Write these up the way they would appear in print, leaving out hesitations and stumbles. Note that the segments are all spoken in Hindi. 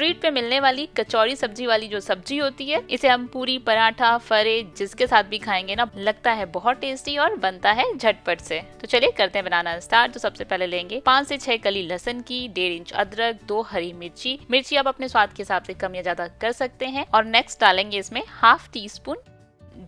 स्ट्रीट पे मिलने वाली कचौड़ी सब्जी वाली जो सब्जी होती है, इसे हम पूरी, पराठा, फरे जिसके साथ भी खाएंगे ना, लगता है बहुत टेस्टी और बनता है झटपट से। तो चलिए करते हैं बनाना स्टार्ट। तो सबसे पहले लेंगे 5 से 6 कली लहसुन की, 1.5 इंच अदरक, 2 हरी मिर्ची आप अपने स्वाद के हिसाब से कम या ज्यादा कर सकते हैं। और नेक्स्ट डालेंगे इसमें 1/2 टीस्पून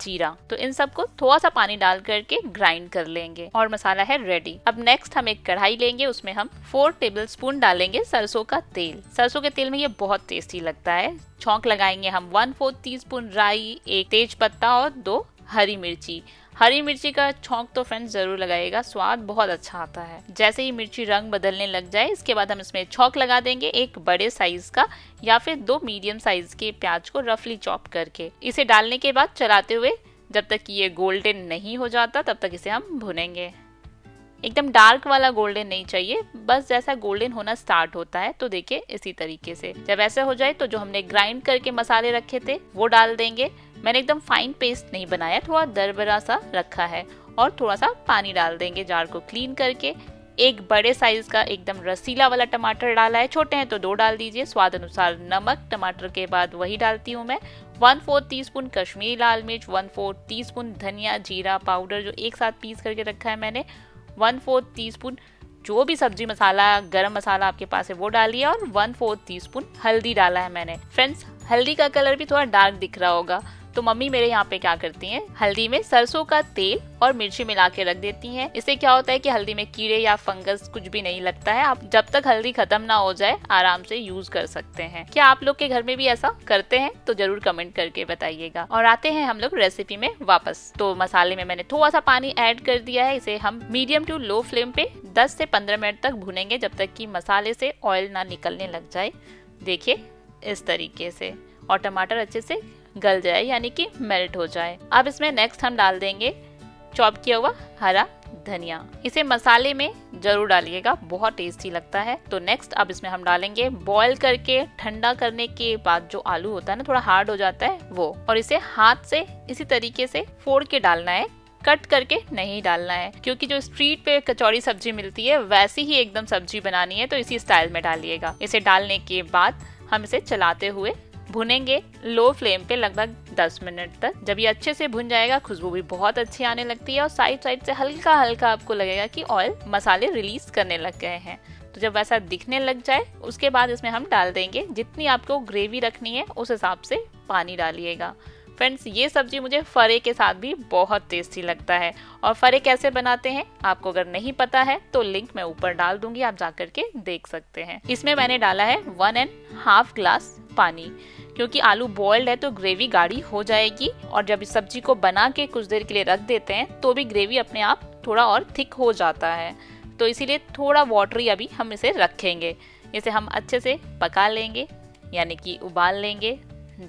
जीरा। तो इन सबको थोड़ा सा पानी डाल करके ग्राइंड कर लेंगे और मसाला है रेडी। अब नेक्स्ट हम एक कढ़ाई लेंगे, उसमें हम 4 टेबलस्पून डालेंगे सरसों का तेल। सरसों के तेल में ये बहुत टेस्टी लगता है। छौंक लगाएंगे हम 1/4 टीस्पून राई, 1 तेज पत्ता और 2 हरी मिर्ची। हरी मिर्ची का छौंक तो फ्रेंड्स जरूर लगाएगा, स्वाद बहुत अच्छा आता है। जैसे ही मिर्ची रंग बदलने लग जाए, इसके बाद हम इसमें छौंक लगा देंगे 1 बड़े साइज का या फिर 2 मीडियम साइज के प्याज को रफली चॉप करके। इसे डालने के बाद चलाते हुए जब तक ये गोल्डन नहीं हो जाता तब तक इसे हम भुनेंगे। एकदम डार्क वाला गोल्डन नहीं चाहिए, बस जैसा गोल्डन होना स्टार्ट होता है तो देखिए इसी तरीके से। जब ऐसा हो जाए तो जो हमने ग्राइंड करके मसाले रखे थे वो डाल देंगे। मैंने एकदम फाइन पेस्ट नहीं बनाया, थोड़ा दरबरा सा रखा है। और थोड़ा सा पानी डाल देंगे, जार को क्लीन करके। 1 बड़े साइज का एकदम रसीला वाला टमाटर डाला है, छोटे हैं तो 2 डाल दीजिए। स्वाद अनुसार नमक, टमाटर के बाद वही डालती हूँ मैं। 1/4 टीस्पून कश्मीरी लाल मिर्च, 1/4 टीस्पून धनिया जीरा पाउडर जो एक साथ पीस करके रखा है मैंने, 1/4 टीस्पून जो भी सब्जी मसाला, गरम मसाला आपके पास है वो डालिए, और 1/4 टीस्पून हल्दी डाला है मैंने। फ्रेंड्स हल्दी का कलर भी थोड़ा डार्क दिख रहा होगा, तो मम्मी मेरे यहाँ पे क्या करती हैं, हल्दी में सरसों का तेल और मिर्ची मिला के रख देती हैं। इससे क्या होता है कि हल्दी में कीड़े या फंगस कुछ भी नहीं लगता है। आप जब तक हल्दी खत्म ना हो जाए आराम से यूज कर सकते हैं। क्या आप लोग के घर में भी ऐसा करते हैं? तो जरूर कमेंट करके बताइएगा। और आते हैं हम लोग रेसिपी में वापस। तो मसाले में मैंने थोड़ा सा पानी ऐड कर दिया है। इसे हम मीडियम टू लो फ्लेम पे 10 से 15 मिनट तक भुनेंगे, जब तक कि मसाले से ऑयल ना निकलने लग जाए, देखिए इस तरीके से। और टमाटर अच्छे से गल जाए यानी कि मेल्ट हो जाए। अब इसमें नेक्स्ट हम डाल देंगे चॉप किया हुआ हरा धनिया। इसे मसाले में जरूर डालिएगा, बहुत टेस्टी लगता है। तो नेक्स्ट अब इसमें हम डालेंगे बॉईल करके ठंडा करने के बाद जो आलू होता है ना, थोड़ा हार्ड हो जाता है वो। और इसे हाथ से इसी तरीके से फोड़ के डालना है, कट करके नहीं डालना है, क्योंकि जो स्ट्रीट पे कचौड़ी सब्जी मिलती है वैसी ही एकदम सब्जी बनानी है तो इसी स्टाइल में डालिएगा। इसे डालने के बाद हम इसे चलाते हुए भुनेंगे लो फ्लेम पे लगभग 10 मिनट तक। जब ये अच्छे से भुन जाएगा, खुशबू भी बहुत अच्छी आने लगती है और साइड साइड से हल्का हल्का आपको लगेगा कि ऑयल मसाले रिलीज करने लग गए हैं। तो जब वैसा दिखने लग जाए, उसके बाद इसमें हम डाल देंगे जितनी आपको ग्रेवी रखनी है उस हिसाब से पानी डालिएगा। फ्रेंड्स ये सब्जी मुझे फरे के साथ भी बहुत टेस्टी लगता है। और फरे कैसे बनाते हैं आपको अगर नहीं पता है तो लिंक मैं ऊपर डाल दूंगी, आप जाकर के देख सकते हैं। इसमें मैंने डाला है 1.5 ग्लास पानी, क्योंकि आलू बॉइल्ड है तो ग्रेवी गाढ़ी हो जाएगी। और जब इस सब्जी को बना के कुछ देर के लिए रख देते हैं तो भी ग्रेवी अपने आप थोड़ा और थिक हो जाता है, तो इसीलिए थोड़ा वाटरी अभी हम इसे रखेंगे। इसे हम अच्छे से पका लेंगे यानी कि उबाल लेंगे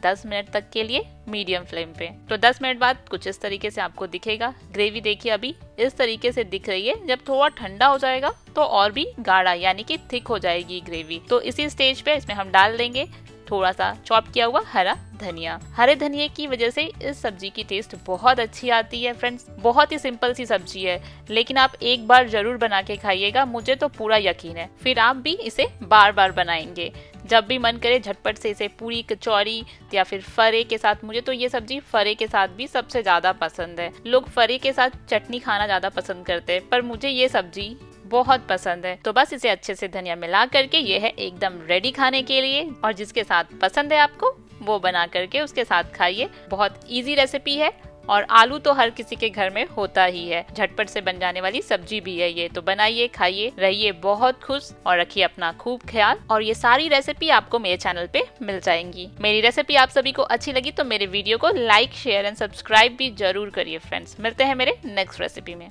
10 मिनट तक के लिए मीडियम फ्लेम पे। तो 10 मिनट बाद कुछ इस तरीके से आपको दिखेगा। ग्रेवी देखिए अभी इस तरीके से दिख रही है। जब थोड़ा ठंडा हो जाएगा तो और भी गाढ़ा यानी कि थिक हो जाएगी ग्रेवी। तो इसी स्टेज पे इसमें हम डाल देंगे थोड़ा सा चॉप किया हुआ हरा धनिया। हरे धनिया की वजह से इस सब्जी की टेस्ट बहुत अच्छी आती है। फ्रेंड्स बहुत ही सिंपल सी सब्जी है, लेकिन आप एक बार जरूर बना के खाइएगा, मुझे तो पूरा यकीन है फिर आप भी इसे बार बार बनाएंगे। जब भी मन करे झटपट से इसे पूरी, कचौरी या फिर फरे के साथ। मुझे तो ये सब्जी फरे के साथ भी सबसे ज़्यादा पसंद है। लोग फरे के साथ चटनी खाना ज़्यादा पसंद करते हैं, पर मुझे ये सब्जी बहुत पसंद है। तो बस इसे अच्छे से धनिया मिला करके ये है एकदम रेडी खाने के लिए। और जिसके साथ पसंद है आपको वो बना करके उसके साथ खाइए। बहुत ईजी रेसिपी है और आलू तो हर किसी के घर में होता ही है। झटपट से बन जाने वाली सब्जी भी है ये। तो बनाइए, खाइए, रहिए बहुत खुश और रखिए अपना खूब ख्याल। और ये सारी रेसिपी आपको मेरे चैनल पे मिल जाएंगी। मेरी रेसिपी आप सभी को अच्छी लगी तो मेरे वीडियो को लाइक, शेयर एंड सब्सक्राइब भी जरूर करिए। फ्रेंड्स मिलते हैं मेरे नेक्स्ट रेसिपी में।